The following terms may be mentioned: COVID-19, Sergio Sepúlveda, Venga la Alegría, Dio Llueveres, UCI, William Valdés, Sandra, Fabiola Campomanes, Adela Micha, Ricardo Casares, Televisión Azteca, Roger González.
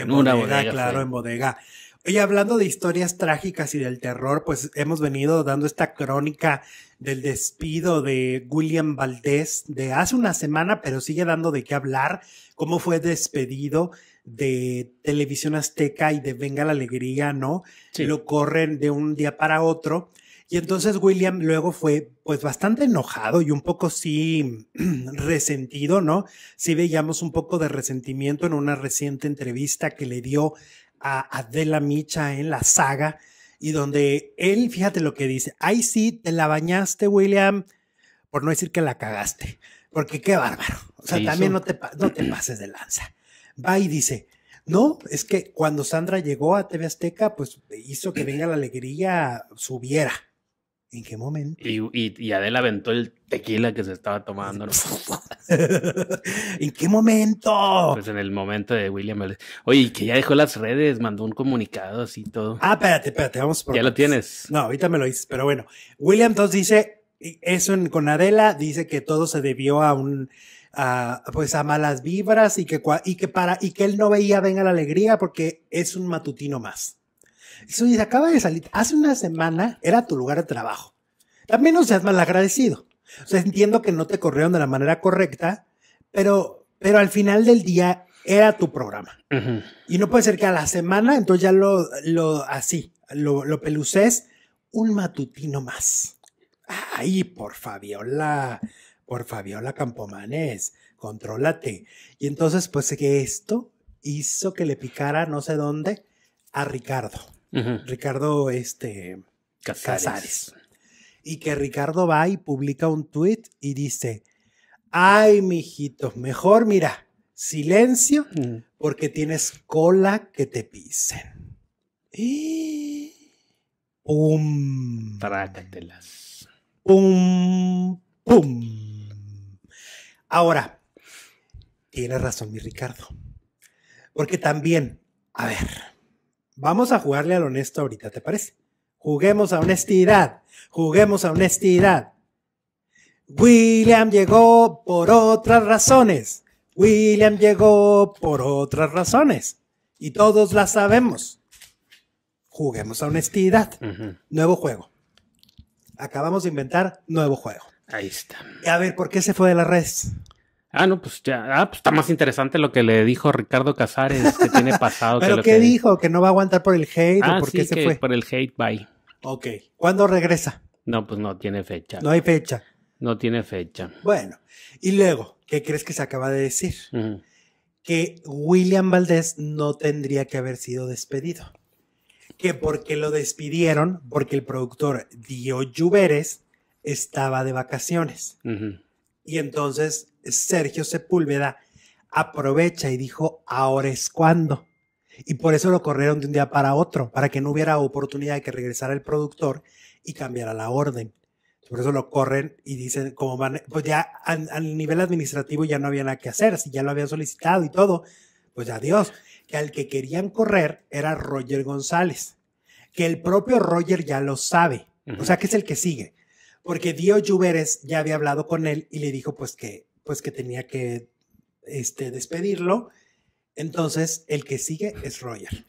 En una bodega, claro, sí. En bodega. Y hablando de historias trágicas y del terror, pues hemos venido dando esta crónica del despido de William Valdés de hace una semana, pero sigue dando de qué hablar, cómo fue despedido de Televisión Azteca y de Venga la Alegría, ¿no? Sí. Lo corren de un día para otro. Y entonces William luego fue pues bastante enojado y un poco sí resentido, ¿no? Sí veíamos un poco de resentimiento en una reciente entrevista que le dio a Adela Micha en La Saga, y donde él, fíjate lo que dice: ay, sí, te la bañaste, William, por no decir que la cagaste, porque qué bárbaro. O sea, también no te pases de lanza. Va y dice: no, es que cuando Sandra llegó a TV Azteca, pues hizo que Venga la Alegría subiera. ¿En qué momento? Y Adela aventó el tequila que se estaba tomando, ¿no? ¿En qué momento? Pues en el momento de William Valdés. Oye, y que ya dejó las redes, mandó un comunicado así todo. Ah, espérate, vamos por... ¿Ya lo tienes? No, ahorita me lo dices, pero bueno. William entonces dice, eso con Adela, dice que todo se debió a pues a malas vibras y que él no veía Venga la Alegría porque es un matutino más. Eso dice, acaba de salir, hace una semana era tu lugar de trabajo. También no seas malagradecido. O sea, entiendo que no te corrieron de la manera correcta, pero al final del día era tu programa. Uh-huh. Y no puede ser que a la semana, entonces ya lo peluces, un matutino más. Ay, por Fabiola Campomanes, contrólate. Y entonces, pues que esto hizo que le picara no sé dónde a Ricardo. Uh-huh. Ricardo Casares. Y que Ricardo va y publica un tweet y dice: ay, mijito, mejor mira, silencio, porque tienes cola que te pisen. Y ¡pum! Trácatelas. ¡Pum! ¡Pum! Ahora, tiene razón mi Ricardo. Porque también, a ver, vamos a jugarle al honesto ahorita, ¿te parece? Juguemos a honestidad. William llegó por otras razones. Y todos las sabemos. Juguemos a honestidad. Uh-huh. Nuevo juego. Acabamos de inventar nuevo juego. Ahí está. Y a ver, ¿por qué se fue de las redes? Ah, no, pues ya, pues está más interesante lo que le dijo Ricardo Casares, que tiene pasado. ¿Pero qué dijo? ¿Que no va a aguantar por el hate? Ah, ¿o por sí, qué se fue? Por el hate, bye. Ok. ¿Cuándo regresa? No, pues no tiene fecha. No hay fecha. No tiene fecha. Bueno, y luego, ¿qué crees que se acaba de decir? Uh-huh. Que William Valdés no tendría que haber sido despedido. Que porque lo despidieron, porque el productor Dio Llueveres estaba de vacaciones. Uh-huh. Y entonces Sergio Sepúlveda aprovecha y dijo: ahora es cuando. Y por eso lo corrieron de un día para otro, para que no hubiera oportunidad de que regresara el productor y cambiara la orden. Por eso lo corren y dicen, como van, pues ya a nivel administrativo ya no había nada que hacer, si ya lo habían solicitado y todo, pues adiós. Que al que querían correr era Roger González, que el propio Roger ya lo sabe, o sea que es el que sigue, porque Dio Llueveres ya había hablado con él y le dijo pues que tenía que despedirlo. Entonces, el que sigue es Roger.